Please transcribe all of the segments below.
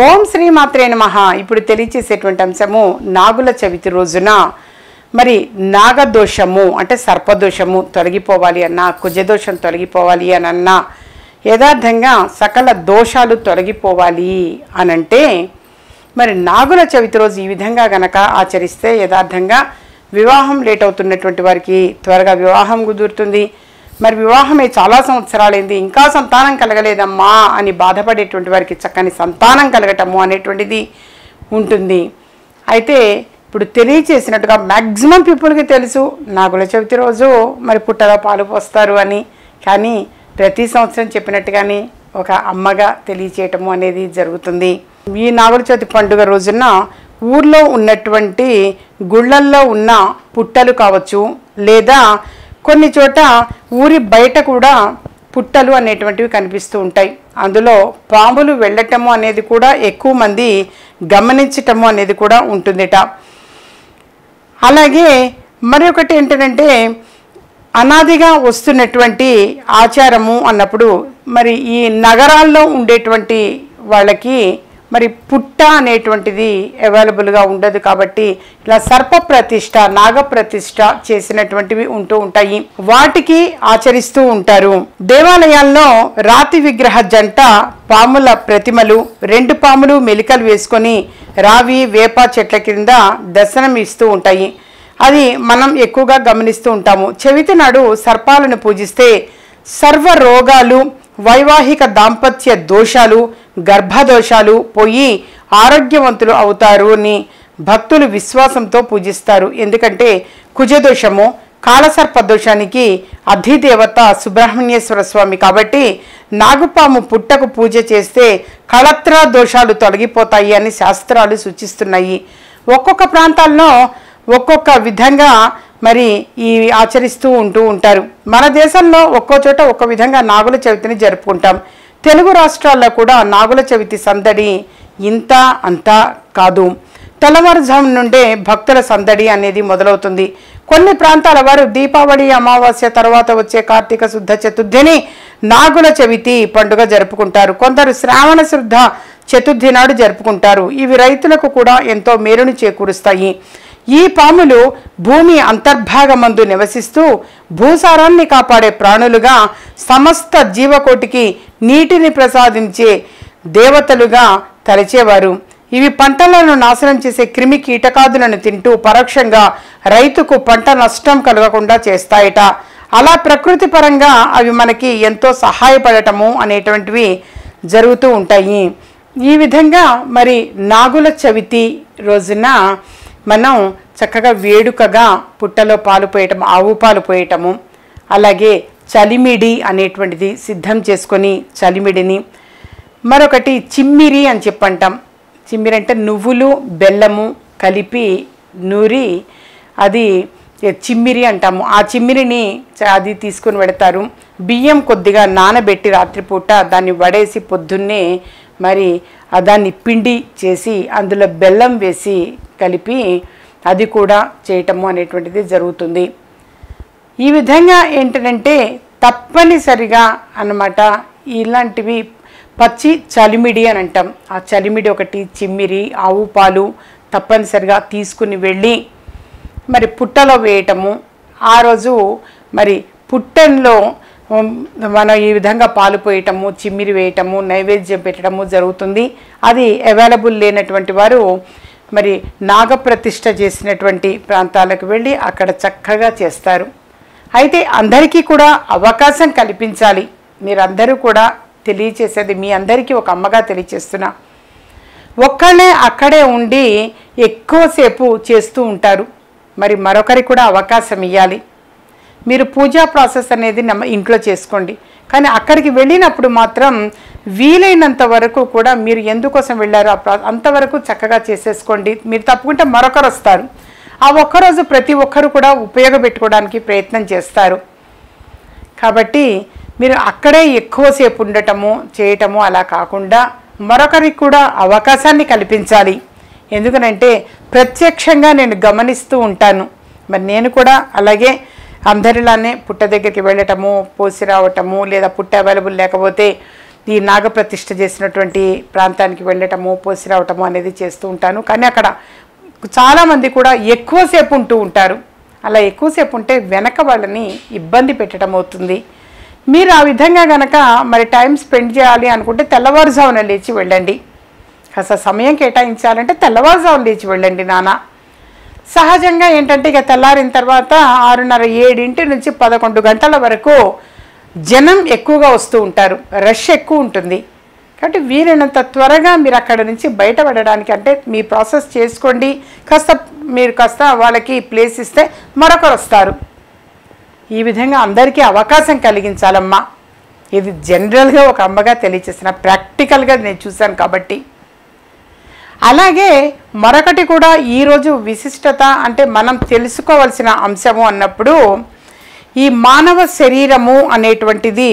ఓం శ్రీ మాత్రే నమః. ఇప్పుడు తెలియచేసేటువంటి అంశము నాగుల చవితి రోజున మరి నాగదోషము అంటే సర్పదోషము తొలగిపోవాలి అన్నా, కుజదోషం తొలగిపోవాలి అని అన్నా, యథార్థంగా సకల దోషాలు తొలగిపోవాలి అనంటే మరి నాగుల చవితి రోజు ఈ విధంగా గనక ఆచరిస్తే యథార్థంగా వివాహం లేట్ అవుతున్నటువంటి వారికి త్వరగా వివాహం కుదురుతుంది. మరి వివాహమే చాలా సంవత్సరాలైంది, ఇంకా సంతానం కలగలేదమ్మా అని బాధపడేటువంటి వారికి చక్కని సంతానం కలగటము అనేటువంటిది ఉంటుంది. అయితే ఇప్పుడు తెలియచేసినట్టుగా మ్యాక్సిమం పీపుల్కి తెలుసు నాగుల చవితి రోజు మరి పుట్టలో పాలు పోస్తారు అని, కానీ ప్రతి సంవత్సరం చెప్పినట్టుగానే ఒక అమ్మగా తెలియచేయటము అనేది జరుగుతుంది. ఈ నాగుల చవితి పండుగ రోజున ఊర్లో ఉన్నటువంటి గుళ్ళల్లో ఉన్న పుట్టలు కావచ్చు, లేదా కొన్ని చోట ఊరి బయట కూడా పుట్టలు అనేటువంటివి కనిపిస్తూ ఉంటాయి. అందులో పాములు వెళ్ళటము అనేది కూడా ఎక్కువ మంది గమనించటము అనేది కూడా ఉంటుందిట. అలాగే మరొకటి ఏంటంటే అనాదిగా వస్తున్నటువంటి ఆచారము అన్నప్పుడు మరి ఈ నగరాల్లో ఉండేటువంటి వాళ్ళకి మరి పుట్ట అనేటువంటిది అవైలబుల్గా ఉండదు. కాబట్టి ఇలా సర్ప ప్రతిష్ట, నాగ ప్రతిష్ట చేసినటువంటివి ఉంటూ ఉంటాయి, వాటికి ఆచరిస్తూ ఉంటారు. దేవాలయాల్లో రాతి విగ్రహ జంట పాముల ప్రతిమలు, రెండు పాములు మెలికలు వేసుకొని రావి వేప చెట్ల కింద దర్శనం ఇస్తూ ఉంటాయి. అది మనం ఎక్కువగా గమనిస్తూ ఉంటాము. చవితి నాడు సర్పాలను పూజిస్తే సర్వ రోగాలు, వైవాహిక దాంపత్య దోషాలు, గర్భదోషాలు పోయి ఆరోగ్యవంతులు అవుతారు అని భక్తులు విశ్వాసంతో పూజిస్తారు. ఎందుకంటే కుజదోషము, కాలసర్ప దోషానికి అధిదేవత సుబ్రహ్మణ్యేశ్వర స్వామి. కాబట్టి నాగుపాము పుట్టకు పూజ చేస్తే కళత్ర దోషాలు తొలగిపోతాయి అని శాస్త్రాలు సూచిస్తున్నాయి. ఒక్కొక్క ప్రాంతాల్లో ఒక్కొక్క విధంగా మరి ఈ ఆచరిస్తూ ఉంటూ ఉంటారు. మన దేశంలో ఒక్కో చోట ఒక్కో విధంగా నాగుల చవితిని జరుపుకుంటాం. తెలుగు రాష్ట్రాల్లో కూడా నాగుల చవితి సందడి ఇంత అంతా కాదు. తెల్లవారుజాము నుండే భక్తుల సందడి అనేది మొదలవుతుంది. కొన్ని ప్రాంతాల వారు దీపావళి అమావాస్య తర్వాత వచ్చే కార్తీక శుద్ధ చతుర్థిని నాగుల చవితి పండుగ జరుపుకుంటారు. కొందరు శ్రావణ శుద్ధ చతుర్థి నాడు జరుపుకుంటారు. ఇవి రైతులకు కూడా ఎంతో మేలును చేకూరుస్తాయి. ఈ పాములు భూమి అంతర్భాగమందు నివసిస్తూ భూసారాన్ని కాపాడే ప్రాణులుగా, సమస్త జీవకోటికి నీటిని ప్రసాదించే దేవతలుగా తలచేవారు. ఇవి పంటలను నాశనం చేసే క్రిమి కీటకాదులను తింటూ పరోక్షంగా రైతుకు పంట నష్టం కలగకుండా చేస్తాయట. అలా ప్రకృతి పరంగా అవి మనకి ఎంతో సహాయపడటము అనేటువంటివి జరుగుతూ ఉంటాయి. ఈ విధంగా మరి నాగుల చవితి రోజున మనం చక్కగా వేడుకగా పుట్టలో పాలు పోయటం, ఆవు పాలు పోయటము, అలాగే చలిమిడి అనేటువంటిది సిద్ధం చేసుకొని చలిమిడిని, మరొకటి చిమ్మిరి అని చెప్పంటాం. చిమ్మిరి అంటే నువ్వులు బెల్లము కలిపి నూరి అది చిమ్మిరి అంటాము. ఆ చిమ్మిరిని అది తీసుకుని పెడతారు. బియ్యం కొద్దిగా నానబెట్టి రాత్రిపూట దాన్ని వడేసి పొద్దున్నే మరి దాన్ని పిండి చేసి అందులో బెల్లం వేసి కలిపి అది కూడా చేయటము అనేటువంటిది జరుగుతుంది. ఈ విధంగా ఏంటంటే తప్పనిసరిగా అన్నమాట ఇలాంటివి పచ్చి చలిమిడి అని అంటాం. ఆ చలిమిడి ఒకటి, చిమ్మిరి, ఆవు పాలు తప్పనిసరిగా తీసుకుని వెళ్ళి మరి పుట్టలో వేయటము. ఆ రోజు మరి పుట్టంలో మనం ఈ విధంగా పాలు పోయటము, చిమ్మిరి వేయటము, నైవేద్యం పెట్టడము జరుగుతుంది. అది అవైలబుల్ లేనటువంటి వారు మరి నాగప్రతిష్ఠ చేసినటువంటి ప్రాంతాలకు వెళ్ళి అక్కడ చక్కగా చేస్తారు. అయితే అందరికీ కూడా అవకాశం కల్పించాలి. మీరందరూ కూడా తెలియచేసేది, మీ అందరికీ ఒక అమ్మగా తెలియచేస్తున్నా, ఒక్కళ్ళే అక్కడే ఉండి ఎక్కువసేపు చేస్తూ ఉంటారు. మరి మరొకరికి కూడా అవకాశం ఇవ్వాలి. మీరు పూజా ప్రాసెస్ అనేది ఇంట్లో చేసుకోండి, కానీ అక్కడికి వెళ్ళినప్పుడు మాత్రం వీలైనంత వరకు కూడా మీరు ఎందుకోసం వెళ్ళారు అంతవరకు చక్కగా చేసేసుకోండి. మీరు తప్పుకుంటే మరొకరు వస్తారు. ఆ ఒక్కరోజు ప్రతి ఒక్కరు కూడా ఉపయోగపెట్టుకోవడానికి ప్రయత్నం చేస్తారు. కాబట్టి మీరు అక్కడే ఎక్కువసేపు ఉండటము చేయటము అలా కాకుండా మరొకరికి కూడా అవకాశాన్ని కల్పించాలి. ఎందుకనంటే ప్రత్యక్షంగా నేను గమనిస్తూ ఉంటాను. మరి నేను కూడా అలాగే అందరిలానే పుట్ట దగ్గరికి వెళ్ళటము, పోసి రావటము, లేదా పుట్ట అవైలబుల్ లేకపోతే ఈ నాగప్రతిష్ఠ చేసినటువంటి ప్రాంతానికి వెళ్ళటము పోసిరావటము అనేది చేస్తూ ఉంటాను. కానీ అక్కడ చాలామంది కూడా ఎక్కువసేపు ఉంటూ ఉంటారు. అలా ఎక్కువసేపు ఉంటే వెనక వాళ్ళని ఇబ్బంది పెట్టడం అవుతుంది. మీరు ఆ విధంగా కనుక మరి టైం స్పెండ్ చేయాలి అనుకుంటే తెల్లవారుజామున లేచి వెళ్ళండి. కాస్త సమయం కేటాయించాలంటే తెల్లవారుజామున లేచి వెళ్ళండి నాన్న. సహజంగా ఏంటంటే ఇక తెల్లారిన తర్వాత 6:30-7 నుంచి 11 గంటల వరకు జనం ఎక్కువగా వస్తూ ఉంటారు, రష్ ఎక్కువ ఉంటుంది. కాబట్టి వీరైనంత త్వరగా మీరు అక్కడ నుంచి బయటపడడానికి అంటే మీ ప్రాసెస్ చేసుకోండి. మీరు కాస్త వాళ్ళకి ప్లేస్ ఇస్తే మరొకరు వస్తారు. ఈ విధంగా అందరికీ అవకాశం కలిగించాలమ్మా. ఇది జనరల్గా ఒక అమ్మగా తెలియచేసిన ప్రాక్టికల్గా నేను చూశాను కాబట్టి. అలాగే మరొకటి కూడా ఈరోజు విశిష్టత అంటే మనం తెలుసుకోవాల్సిన అంశము అన్నప్పుడు ఈ మానవ శరీరము అనేటువంటిది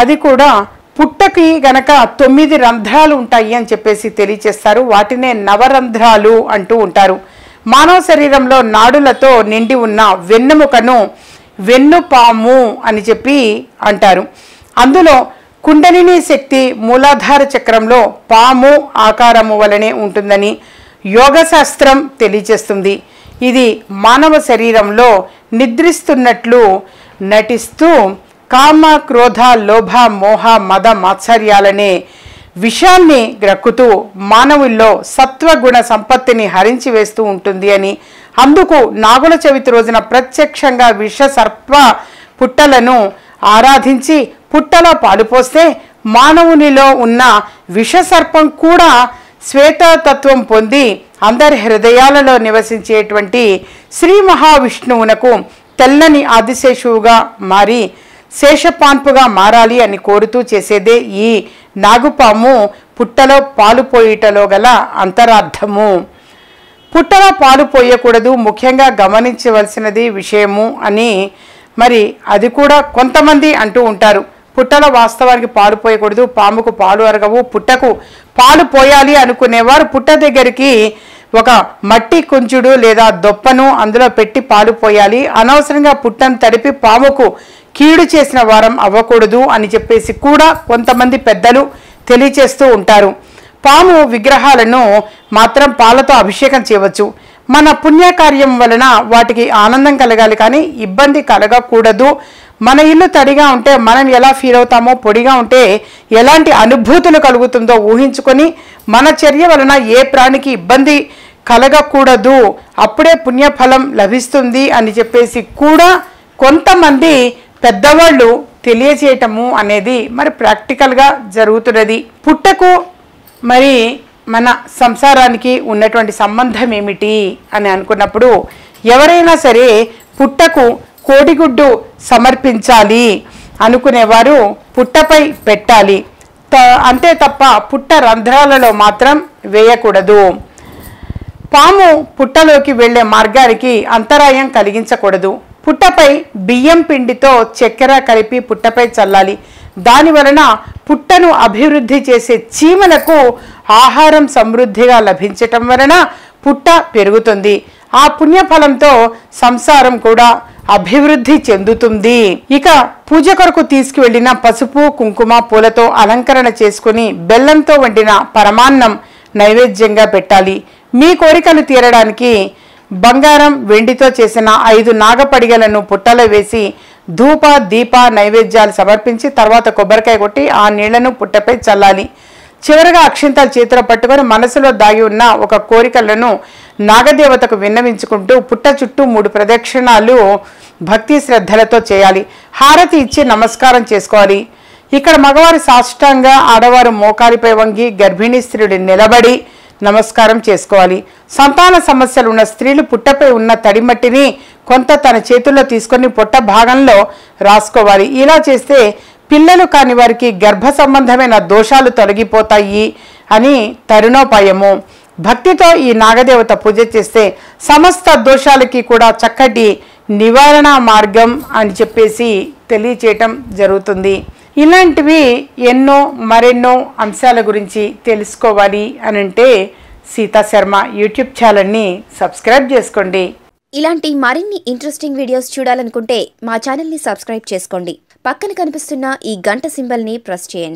అది కూడా పుట్టకి గనక 9 రంధ్రాలు ఉంటాయి అని చెప్పేసి తెలియచేస్తారు. వాటినే నవరంధ్రాలు అంటూ ఉంటారు. మానవ శరీరంలో నాడులతో నిండి ఉన్న వెన్నెముకను వెన్నుపాము అని చెప్పి అంటారు. అందులో కుండలిని శక్తి మూలాధార చక్రంలో పాము ఆకారము వలనే ఉంటుందని యోగశాస్త్రం తెలియచేస్తుంది. ఇది మానవ శరీరంలో నిద్రిస్తున్నట్లు నటిస్తూ కామ, క్రోధ, లోభ, మోహ, మద, మాత్సర్యాలనే విషయాన్ని గ్రక్కుతూ మానవుల్లో సత్వగుణ సంపత్తిని హరించి వేస్తూ ఉంటుంది అని, అందుకు నాగుల చవితి రోజున ప్రత్యక్షంగా విష సర్ప పుట్టలను ఆరాధించి పుట్టలో పాలుపోస్తే మానవునిలో ఉన్న విషసర్పం కూడా శ్వేతతత్వం పొంది అందరి హృదయాలలో నివసించేటువంటి శ్రీ మహావిష్ణువునకు తెల్లని ఆదిశేషువుగా మారి శేషపాన్పుగా మారాలి అని కోరుతూ చేసేదే ఈ నాగుపాము పుట్టలో పాలుపోయిటలో గల అంతరార్థము. పుట్టలో పాలు పోయకూడదు, ముఖ్యంగా గమనించవలసినది విషయము అని మరి అది కూడా కొంతమంది అంటూ ఉంటారు. పుట్టలో వాస్తవానికి పాలు పోయకూడదు, పాముకు పాలు అరగవు. పుట్టకు పాలు పోయాలి అనుకునేవారు పుట్ట దగ్గరికి ఒక మట్టి కుంచుడు లేదా దొప్పను అందులో పెట్టి పాలు పోయాలి. అనవసరంగా పుట్టను తడిపి పాముకు కీడు చేసిన వారం అవ్వకూడదు అని చెప్పేసి కూడా కొంతమంది పెద్దలు తెలియచేస్తూ ఉంటారు. పాము విగ్రహాలను మాత్రం పాలతో అభిషేకం చేయవచ్చు. మన పుణ్యకార్యం వలన వాటికి ఆనందం కలగాలి కానీ ఇబ్బంది కలగకూడదు. మన ఇల్లు తడిగా ఉంటే మనం ఎలా ఫీల్ అవుతామో, పొడిగా ఉంటే ఎలాంటి అనుభూతులు కలుగుతుందో ఊహించుకొని మన చర్య వలన ఏ ప్రాణికి ఇబ్బంది కలగకూడదు, అప్పుడే పుణ్యఫలం లభిస్తుంది అని చెప్పేసి కూడా కొంతమంది పెద్దవాళ్ళు తెలియచేయటము అనేది మరి ప్రాక్టికల్గా జరుగుతున్నది. పుట్టకు మరి మన సంసారానికి ఉన్నటువంటి సంబంధం ఏమిటి అని అనుకున్నప్పుడు ఎవరైనా సరే పుట్టకు కోడిగుడ్డు సమర్పించాలి అనుకునేవారు పుట్టపై పెట్టాలి అంతే తప్ప పుట్ట రంధ్రాలలో మాత్రం వేయకూడదు. పాము పుట్టలోకి వెళ్ళే మార్గానికి అంతరాయం కలిగించకూడదు. పుట్టపై బియ్యం పిండితో చక్కెర కలిపి పుట్టపై చల్లాలి. దానివలన పుట్టను అభివృద్ధి చేసే చీమలకు ఆహారం సమృద్ధిగా లభించటం వలన పుట్ట పెరుగుతుంది. ఆ పుణ్యఫలంతో సంసారం కూడా అభివృద్ధి చెందుతుంది. ఇక పూజ కొరకు తీసుకువెళ్లిన పసుపు కుంకుమ పూలతో అలంకరణ చేసుకుని బెల్లంతో వండిన పరమాన్నం నైవేద్యంగా పెట్టాలి. మీ కోరికలు తీరడానికి బంగారం వెండితో చేసిన 5 నాగపడిగలను పుట్టలో వేసి ధూప దీప నైవేద్యాలు సమర్పించి తర్వాత కొబ్బరికాయ కొట్టి ఆ నీళ్లను పుట్టపై చల్లాలి. చివరగా అక్షింతలు చేతిలో పట్టుకొని మనసులో దాగి ఉన్న ఒక కోరికలను నాగదేవతకు విన్నవించుకుంటూ పుట్ట చుట్టూ 3 ప్రదక్షిణాలు భక్తి శ్రద్ధలతో చేయాలి. హారతి ఇచ్చి నమస్కారం చేసుకోవాలి. ఇక్కడ మగవారు సాష్టాంగా, ఆడవారు మోకాలిపై వంగి, గర్భిణీ స్త్రీలు నిలబడి నమస్కారం చేసుకోవాలి. సంతాన సమస్యలు ఉన్న స్త్రీలు పుట్టపై ఉన్న తడిమట్టిని కొంత తన చేతుల్లో తీసుకొని పుట్ట భాగంలో రాసుకోవాలి. ఇలా చేస్తే పిల్లలు కాని వారికి గర్భ సంబంధమైన దోషాలు తొలగిపోతాయి అని తరుణోపాయము. భక్తితో ఈ నాగదేవత పూజ చేస్తే సమస్త దోషాలకి కూడా చక్కటి నివారణ మార్గం అని చెప్పేసి తెలియచేయటం జరుగుతుంది. ఇలాంటివి ఎన్నో మరెన్నో అంశాల గురించి తెలుసుకోవాలి అనంటే సీతా శర్మ యూట్యూబ్ ఛానల్ని సబ్స్క్రైబ్ చేసుకోండి. ఇలాంటి మరిన్ని ఇంట్రెస్టింగ్ వీడియోస్ చూడాలనుకుంటే మా ఛానల్ని సబ్స్క్రైబ్ చేసుకోండి. పక్కన కనిపిస్తున్న ఈ గంట సింబల్ని ప్రెస్ చేయండి.